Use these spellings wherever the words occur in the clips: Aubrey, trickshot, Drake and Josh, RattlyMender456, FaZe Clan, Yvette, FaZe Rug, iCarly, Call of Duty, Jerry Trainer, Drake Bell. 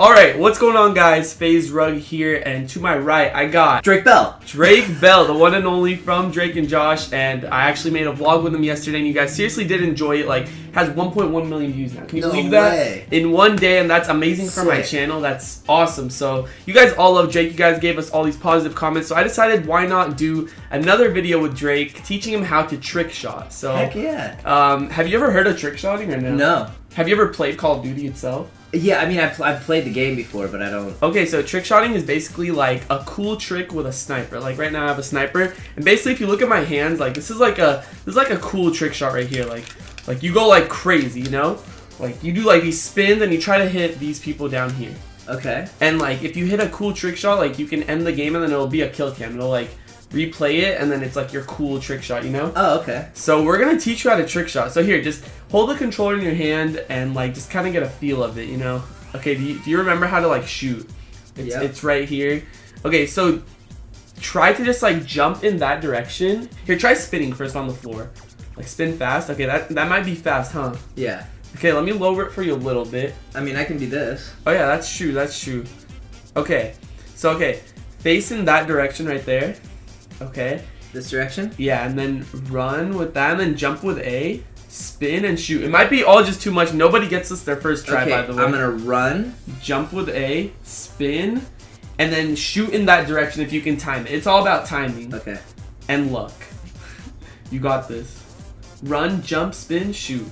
Alright, what's going on, guys? FaZe Rug here, and to my right, I got Drake Bell. Drake Bell, the one and only from Drake and Josh, and I actually made a vlog with him yesterday, and you guys seriously did enjoy it. Like, has 1.1 million views now. Can you believe that? In one day, and that's amazing for my channel. That's awesome. So, you guys all love Drake. You guys gave us all these positive comments, so I decided why not do another video with Drake, teaching him how to trick shot. So, heck yeah. Have you ever heard of trick shotting or no? No. Have you ever played Call of Duty itself? Yeah, I mean, I've played the game before, but I don't... Okay, so trick-shotting is basically, like, a cool trick with a sniper. Like, right now I have a sniper, and basically if you look at my hands, like, this is like a cool trick shot right here. Like you go, like, crazy, you know? Like, you do, like, these spins, and you try to hit these people down here. Okay. And, like, if you hit a cool trick shot, like, you can end the game, and then it'll be a kill cam. It'll, like... replay it, and then it's like your cool trick shot, you know? Oh, okay. So we're gonna teach you how to trick shot. So here, just hold the controller in your hand and like just kind of get a feel of it, you know? Okay, do you remember how to like shoot? It's right here. Okay, so try to just like jump in that direction. Here, try spinning first on the floor. Like spin fast. Okay, that might be fast, huh? Yeah. Okay, let me lower it for you a little bit. I mean, I can do this. Oh yeah, that's true, that's true. Okay, so okay, face in that direction right there. Okay. This direction? Yeah, and then run with that, and then jump with A, spin, and shoot. It might be all just too much. Nobody gets this their first try, by the way. I'm going to run. Jump with A, spin, and then shoot in that direction if you can time it. It's all about timing. Okay. And luck. You got this. Run, jump, spin, shoot.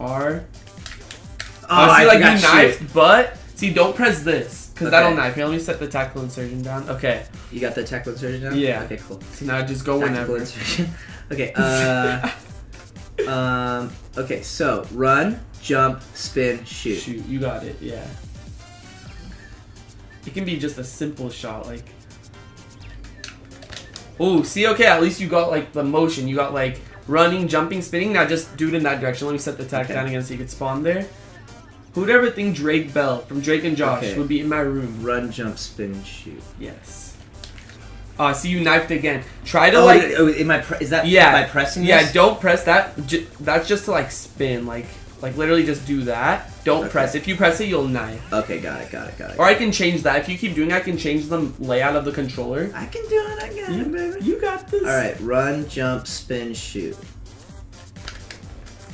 R. Oh, see, I like you knifed, but... See, don't press this. Because that'll knife. Here, let me set the tactical insertion down. Okay. You got the tactical insertion down? Yeah. Okay, cool. So now just go tactical whenever. Okay, okay, so run, jump, spin, shoot. Shoot, you got it, yeah. It can be just a simple shot, like... Ooh, see, okay, at least you got, like, the motion. You got, like, running, jumping, spinning. Now just do it in that direction. Let me set the tack down again so you can spawn there. Who'd ever think Drake Bell from Drake and Josh would be in my room? Run, jump, spin, shoot. Yes. See, you knifed again. Try to like. Am I pressing? Yeah. This? Don't press that. That's just to like spin. Like literally just do that. Don't press. If you press it, you'll knife. Okay, got it. Or I can change that. If you keep doing, I can change the layout of the controller. I can do it again, baby. You got this. All right, run, jump, spin, shoot.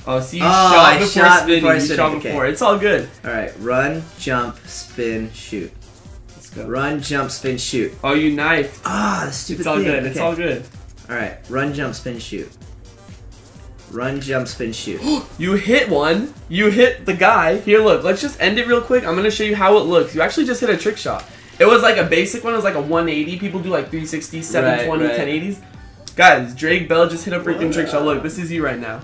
Oh, see, you shot before spinning. It's all good. All right, run, jump, spin, shoot. Let's go. Run, jump, spin, shoot. Oh, you knifed. Ah, the stupid thing. It's all good. Okay. It's all good. All right, run, jump, spin, shoot. Run, jump, spin, shoot. You hit one. You hit the guy. Here, look. Let's just end it real quick. I'm gonna show you how it looks. You actually just hit a trick shot. It was like a basic one. It was like a 180. People do like 360, 720, 1080s. Guys, Drake Bell just hit a freaking trick shot. Look, this is you right now.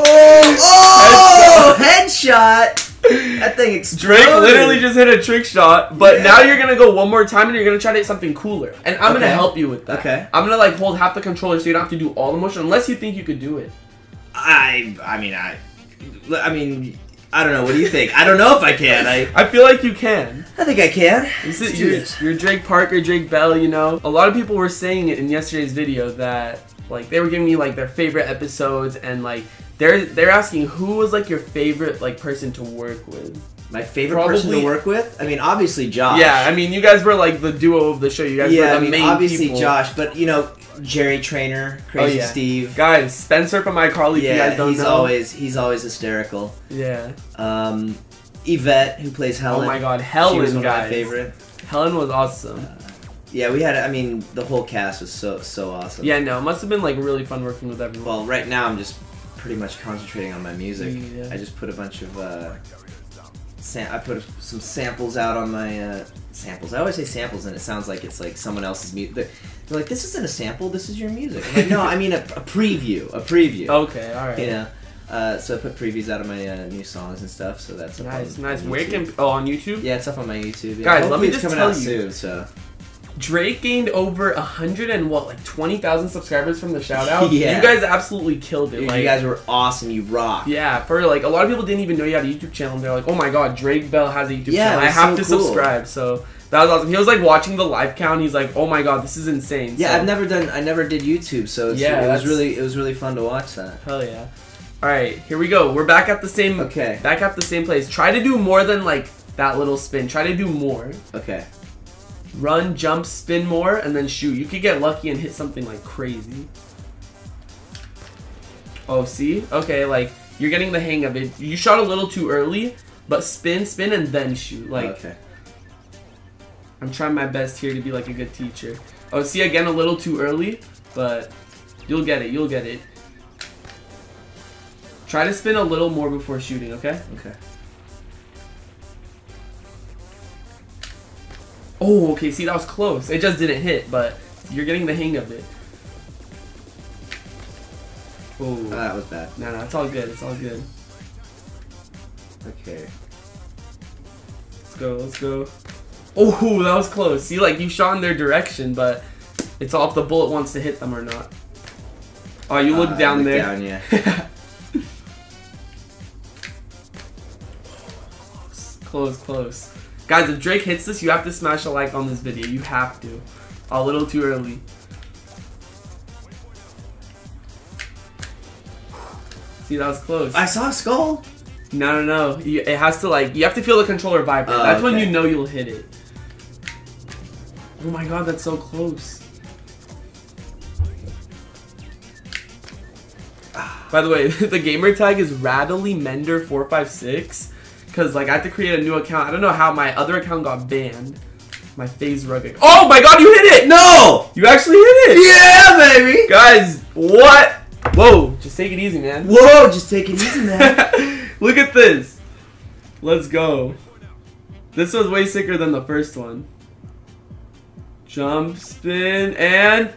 Oh, headshot! That thing exploded. Drake literally just hit a trick shot, but now you're gonna go one more time and you're gonna try to hit something cooler. And I'm gonna help you with that. Okay. I'm gonna like hold half the controller so you don't have to do all the motion unless you think you could do it. I mean I don't know. What do you think? I don't know if I can. I feel like you can. I think I can. You're Drake Parker, Drake Bell, you know. A lot of people were saying it in yesterday's video that like they were giving me like their favorite episodes, and like they're asking who was like your favorite like person to work with. My favorite person to work with? I mean, obviously Josh. Yeah, I mean, you guys were like the duo of the show. You guys were the main people. Obviously Josh, but you know, Jerry Trainer, Crazy Steve. Guys, Spencer from iCarly, if you guys don't know. He's always hysterical. Yeah. Yvette, who plays Helen. Oh my god, Helen, she was one of my favorite. Helen was awesome. Yeah, we had, I mean, the whole cast was so awesome. Yeah, no, it must have been like really fun working with everyone. Well, right now I'm just pretty much concentrating on my music. Yeah. I just put a bunch of... I put some samples out on my samples. I always say samples, and it sounds like it's like someone else's music. They're like, this isn't a sample. This is your music. I'm like, no, I mean a preview. A preview. Okay, all right. You know, so I put previews out of my new songs and stuff. So that's nice. Nice. Where can on YouTube? Yeah, it's up on my YouTube. Yeah. Guys, let me just tell you, it's coming out soon. So. Drake gained over 20,000 subscribers from the shout out. Yeah. You guys absolutely killed it. Dude, like, you guys were awesome. You rock. Yeah, for like a lot of people didn't even know you had a YouTube channel. They're like, oh my god, Drake Bell has a YouTube channel. I have to subscribe. So that was awesome. He was like watching the live count. He's like, oh my god, this is insane. Yeah, so, I never did YouTube, so it was really fun to watch that. Hell yeah. All right, here we go. We're back at the same. Okay. Back at the same place. Try to do more than like that little spin. Try to do more. Okay. Run, jump, spin more, and then shoot. You could get lucky and hit something like crazy. Oh, see? Okay, like you're getting the hang of it. You shot a little too early, but spin, spin, and then shoot. Like. Okay. I'm trying my best here to be like a good teacher. Oh, see, again, a little too early, but you'll get it. You'll get it. Try to spin a little more before shooting, okay? Okay. Oh, okay, see, that was close. It just didn't hit, but you're getting the hang of it. Oh, that was bad. No, no, it's all good. It's all good. Okay. Let's go, let's go. Oh, that was close. See, like, you shot in their direction, but it's all if the bullet wants to hit them or not. Oh, you look down there. Down, yeah. Close, close. Guys, if Drake hits this, you have to smash a like on this video. You have to. A little too early. See, that was close. I saw a skull. No, no, no. It has to, like, you have to feel the controller vibrate. That's okay. When you know you'll hit it. Oh my god, that's so close. By the way, the gamer tag is RattlyMender456. Cause like I had to create a new account. I don't know how my other account got banned. My FaZe Rugged. Oh my god, you hit it! No! You actually hit it! Yeah, baby! Guys, what? Whoa, just take it easy, man. Whoa, just take it easy, man. Look at this. Let's go. This was way sicker than the first one. Jump, spin, and...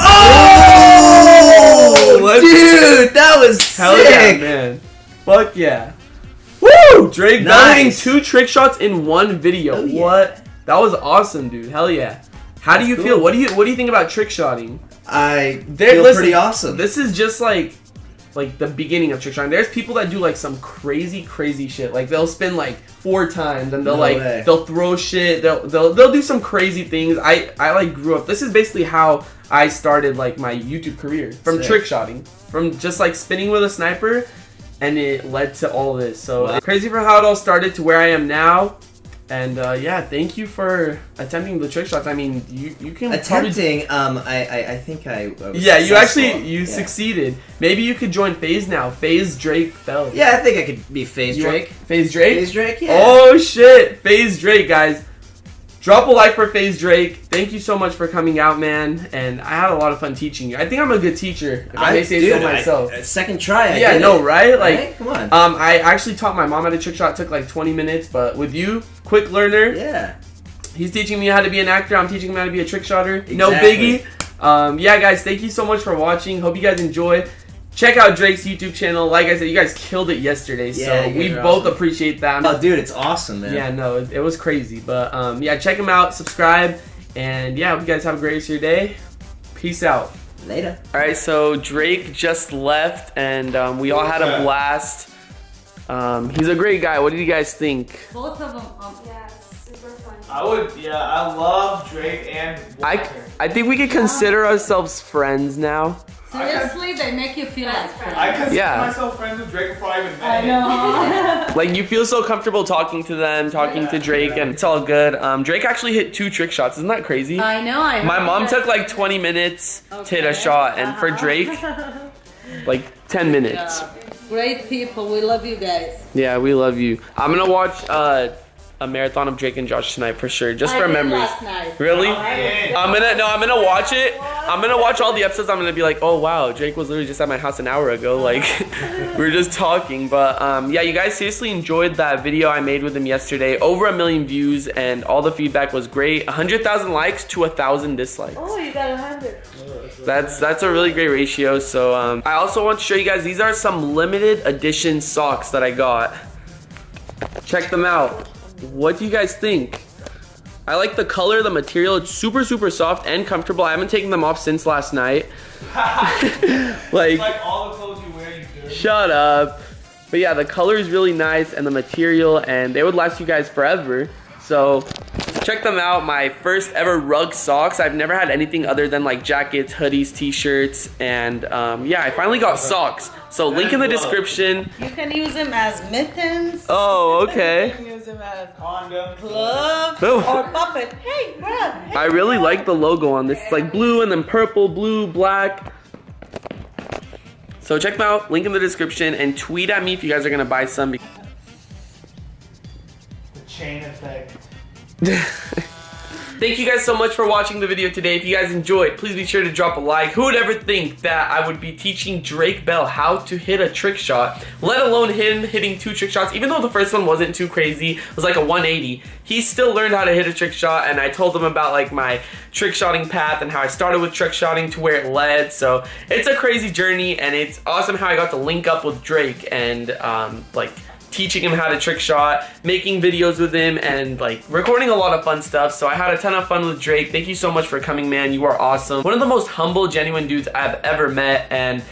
Oh! Let's... Dude, that was hell sick! Hell yeah, man. Fuck yeah. Woo! Drake Bell hitting 2 trick shots in one video. Yeah. What? That was awesome, dude. Hell yeah. How do you feel? What do you think about trick shotting? I feel pretty awesome. This is just like the beginning of trick shotting. There's people that do like some crazy shit. Like they'll spin like 4 times and they'll they'll throw shit. They'll do some crazy things. I like grew up. This is basically how I started like my YouTube career from trick shotting, from just like spinning with a sniper. And it led to all this. So wow. Crazy for how it all started to where I am now. And yeah, thank you for attempting the trick shots. I mean, you can attempting. Probably... I think I was yeah. You successful. Actually you succeeded. Maybe you could join FaZe now. FaZe Drake Bell. Yeah, I think I could be FaZe Drake. FaZe Drake. FaZe Drake. Yeah. Oh shit, FaZe Drake, guys. Drop a like for FaZe Drake. Thank you so much for coming out, man. And I had a lot of fun teaching you. I think I'm a good teacher. If I may say so myself. Second try, I yeah, no, right? Like, right? Come on. I actually taught my mom how to trick shot. It took like 20 minutes, but with you, quick learner. Yeah. He's teaching me how to be an actor. I'm teaching him how to be a trick shotter. Exactly. No biggie. Yeah, guys, thank you so much for watching. Hope you guys enjoy. Check out Drake's YouTube channel. Like I said, you guys killed it yesterday, yeah, so we both appreciate that. Oh, dude, it's awesome, man. Yeah, no, it was crazy. But, yeah, check him out, subscribe, and, yeah, hope you guys have a great rest of your day. Peace out. Later. All right, so Drake just left, and we all had a blast. He's a great guy. What do you guys think? Both of them. Yeah, super fun. I love Drake and Walker. I think we could consider ourselves friends now. Seriously, they make you feel like friends. I consider myself friends with Drake before I even met him. I know. Like, you feel so comfortable talking to them, talking to Drake, and it's all good. Drake actually hit 2 trick shots. Isn't that crazy? I know. My mom took like 20 minutes to hit a shot, and for Drake, like 10 minutes. Great people. We love you guys. Yeah, we love you. I'm going to watch... a marathon of Drake and Josh tonight for sure, just for memories. Last night. Really? I'm gonna watch it. I'm gonna watch all the episodes. I'm gonna be like, oh wow, Drake was literally just at my house an hour ago. Like, we were just talking. But yeah, you guys seriously enjoyed that video I made with him yesterday. Over 1 million views, and all the feedback was great. 100,000 likes to 1,000 dislikes. Oh, you got 100. That's a really great ratio. So I also want to show you guys these are some limited edition socks that I got. Check them out. What do you guys think? I like the color, the material. It's super soft and comfortable. I haven't taken them off since last night. Like, it's like all the clothes you wear, you dirty. Shut up. But yeah, the color is really nice and the material, and they would last you guys forever. So check them out. My first ever rug socks. I've never had anything other than like jackets, hoodies, t-shirts, and yeah, I finally got socks. So link in the description. You can use them as mittens. Oh, okay. You can use them as condoms, gloves, or puppet. Hey, bro. Hey, I really like the logo on this. It's like blue and then purple, blue, black. So check them out. Link in the description and tweet at me if you guys are gonna buy some. The chain effect. Thank you guys so much for watching the video today. If you guys enjoyed, please be sure to drop a like. Who would ever think that I would be teaching Drake Bell how to hit a trick shot, let alone him hitting 2 trick shots, even though the first one wasn't too crazy. It was like a 180. He still learned how to hit a trick shot, and I told him about like my trick shotting path and how I started with trick shotting to where it led. So it's a crazy journey, and it's awesome how I got to link up with Drake and like teaching him how to trick shot, making videos with him, and like recording a lot of fun stuff. So I had a ton of fun with Drake. Thank you so much for coming, man. You are awesome. One of the most humble, genuine dudes I've ever met, and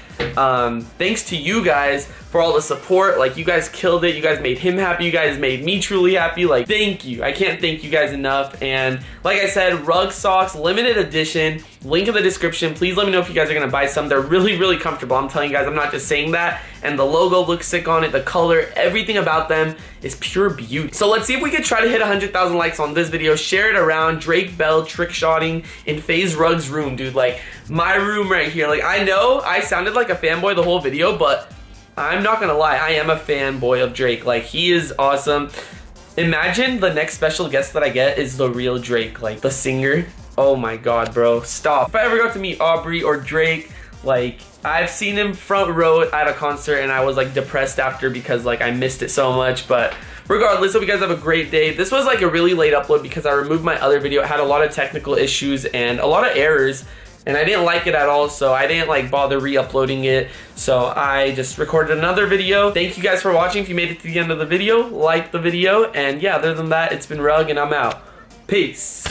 thanks to you guys for all the support. Like, you guys killed it. You guys made him happy. You guys made me truly happy. Like, thank you. I can't thank you guys enough. And like I said, rug socks, limited edition. Link in the description. Please let me know if you guys are gonna buy some. They're really, really comfortable. I'm telling you guys, I'm not just saying that. And the logo looks sick on it. The color, everything about them is pure beauty. So let's see if we could try to hit 100,000 likes on this video. Share it around. Drake Bell trick-shotting in FaZe Rug's room, dude. Like, my room right here. Like, I know I sounded like a fanboy the whole video, but I'm not gonna lie. I am a fanboy of Drake. Like, he is awesome. Imagine the next special guest that I get is the real Drake, like the singer. Oh my god, bro, stop. If I ever got to meet Aubrey or Drake, like, I've seen him front row at a concert and I was like depressed after because like I missed it so much. But regardless, hope you guys have a great day. This was like a really late upload because I removed my other video. It had a lot of technical issues and a lot of errors, and I didn't like it at all, so I didn't like bother re-uploading it. So I just recorded another video. Thank you guys for watching. If you made it to the end of the video, like the video. And yeah, other than that, it's been Rug and I'm out. Peace.